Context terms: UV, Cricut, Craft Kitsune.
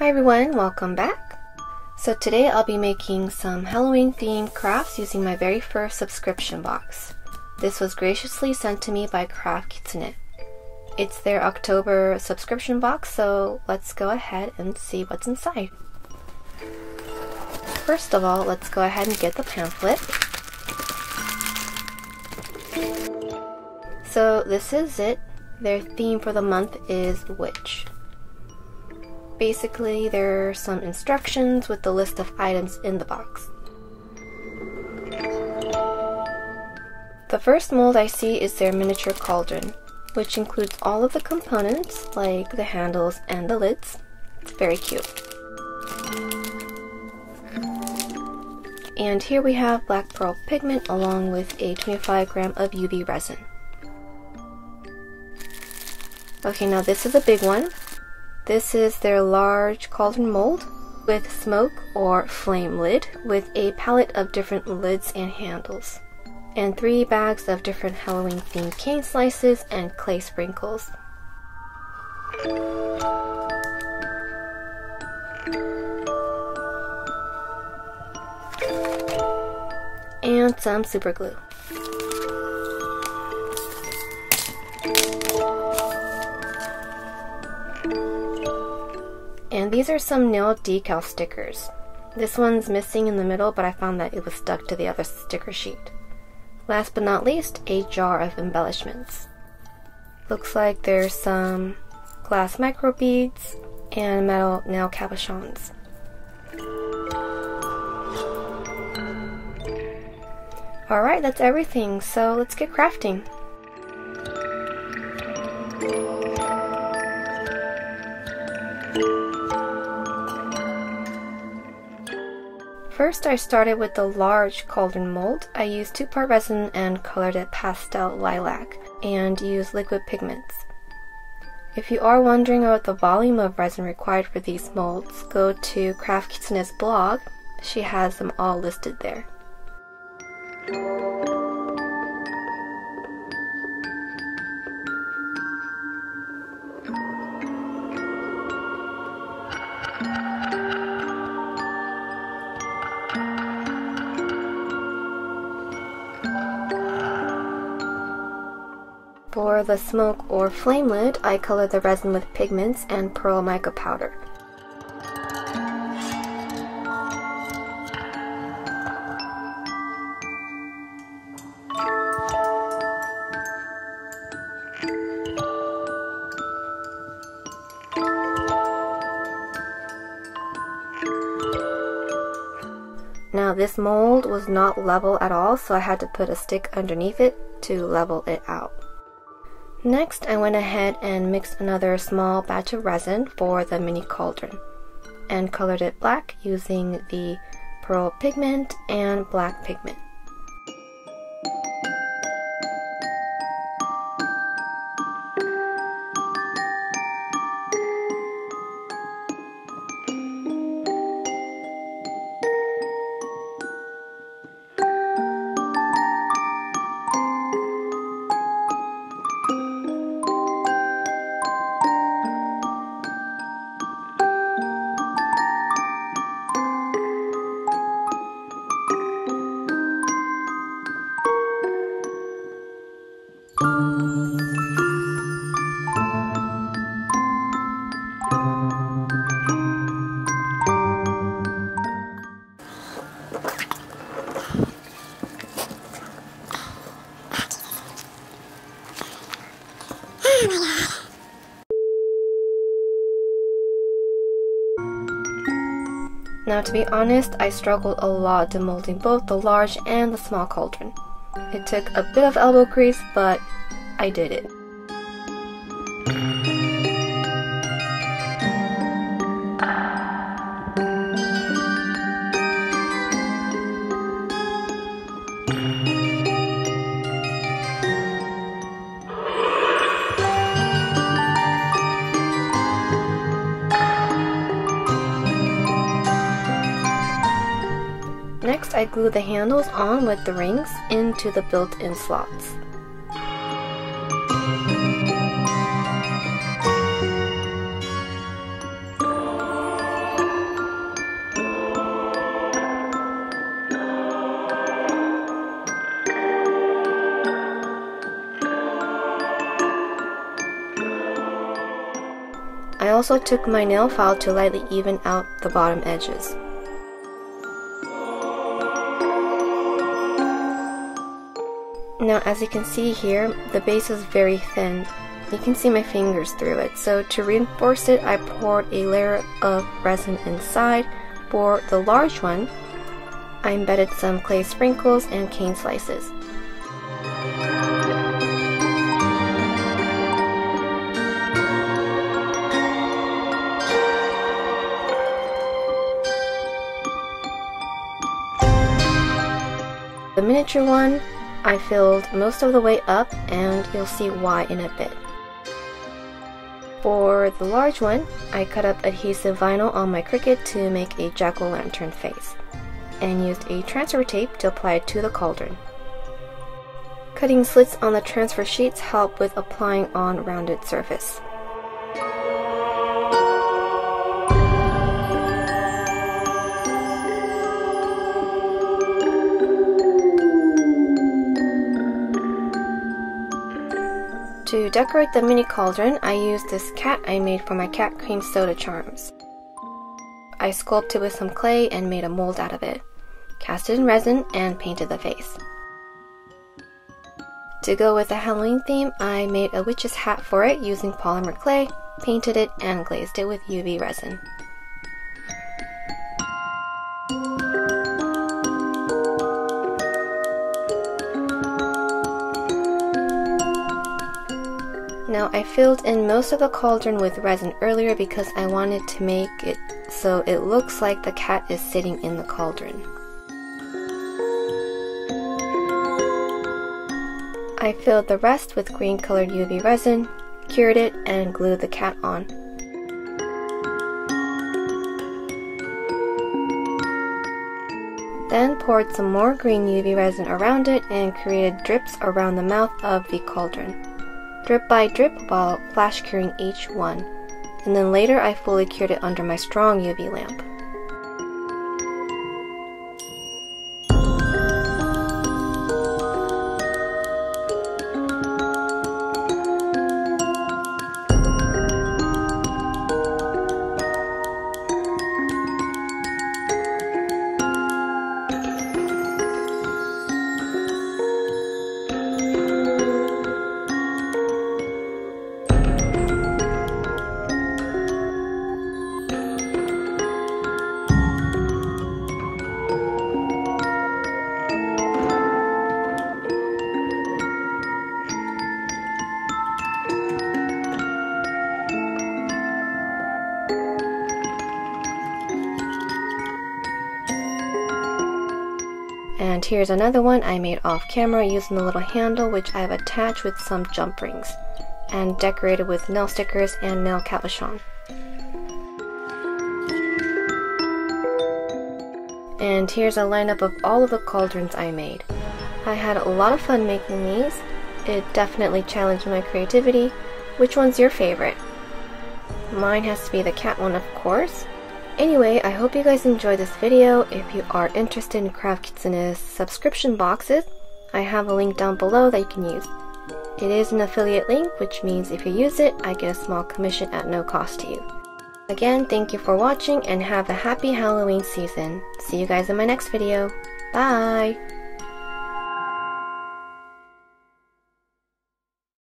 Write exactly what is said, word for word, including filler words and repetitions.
Hi everyone, welcome back. So today I'll be making some Halloween themed crafts using my very first subscription box. This was graciously sent to me by Craft Kitsune. It's their October subscription box, so let's go ahead and see what's inside. First of all, let's go ahead and get the pamphlet. So this is it. Their theme for the month is Witch. Basically, there are some instructions with the list of items in the box. The first mold I see is their miniature cauldron, which includes all of the components like the handles and the lids. It's very cute. And here we have black pearl pigment along with a twenty-five gram of U V resin. Okay, now this is a big one. This is their large cauldron mold with smoke or flame lid with a palette of different lids and handles, and three bags of different Halloween themed cane slices and clay sprinkles. And some super glue. And these are some nail decal stickers. This one's missing in the middle, but I found that it was stuck to the other sticker sheet. Last but not least, a jar of embellishments. Looks like there's some glass microbeads and metal nail cabochons. Alright, that's everything, so let's get crafting. First, I started with the large cauldron mold. I used two-part resin and colored it pastel lilac and used liquid pigments. If you are wondering about the volume of resin required for these molds, go to Craft Kitsune's blog. She has them all listed there. For the smoke or flame lid, I color the resin with pigments and pearl mica powder. Now this mold was not level at all, so I had to put a stick underneath it to level it out. Next, I went ahead and mixed another small batch of resin for the mini cauldron and colored it black using the pearl pigment and black pigment. Now, to be honest, I struggled a lot demolding both the large and the small cauldron. It took a bit of elbow grease, but I did it. Next, I glue the handles on with the rings into the built-in slots. I also took my nail file to lightly even out the bottom edges. Now as you can see here, the base is very thin. You can see my fingers through it, so to reinforce it I poured a layer of resin inside. For the large one, I embedded some clay sprinkles and cane slices. The miniature one I filled most of the way up, and you'll see why in a bit. For the large one, I cut up adhesive vinyl on my Cricut to make a jack-o'-lantern face, and used a transfer tape to apply it to the cauldron. Cutting slits on the transfer sheets help with applying on rounded surface. To decorate the mini cauldron, I used this cat I made for my cat cream soda charms. I sculpted with some clay and made a mold out of it, cast it in resin, and painted the face. To go with the Halloween theme, I made a witch's hat for it using polymer clay, painted it, and glazed it with U V resin. Now I filled in most of the cauldron with resin earlier because I wanted to make it so it looks like the cat is sitting in the cauldron. I filled the rest with green colored U V resin, cured it, and glued the cat on. Then poured some more green U V resin around it and created drips around the mouth of the cauldron. Drip by drip while flash curing each one, and then later I fully cured it under my strong U V lamp. And here's another one I made off camera using the little handle, which I've attached with some jump rings and decorated with nail stickers and nail cabochon. And here's a lineup of all of the cauldrons I made. I had a lot of fun making these. It definitely challenged my creativity. Which one's your favorite? Mine has to be the cat one, of course. Anyway, I hope you guys enjoyed this video. If you are interested in Craft Kitsune's subscription boxes, I have a link down below that you can use. It is an affiliate link, which means if you use it, I get a small commission at no cost to you. Again, thank you for watching and have a happy Halloween season. See you guys in my next video. Bye!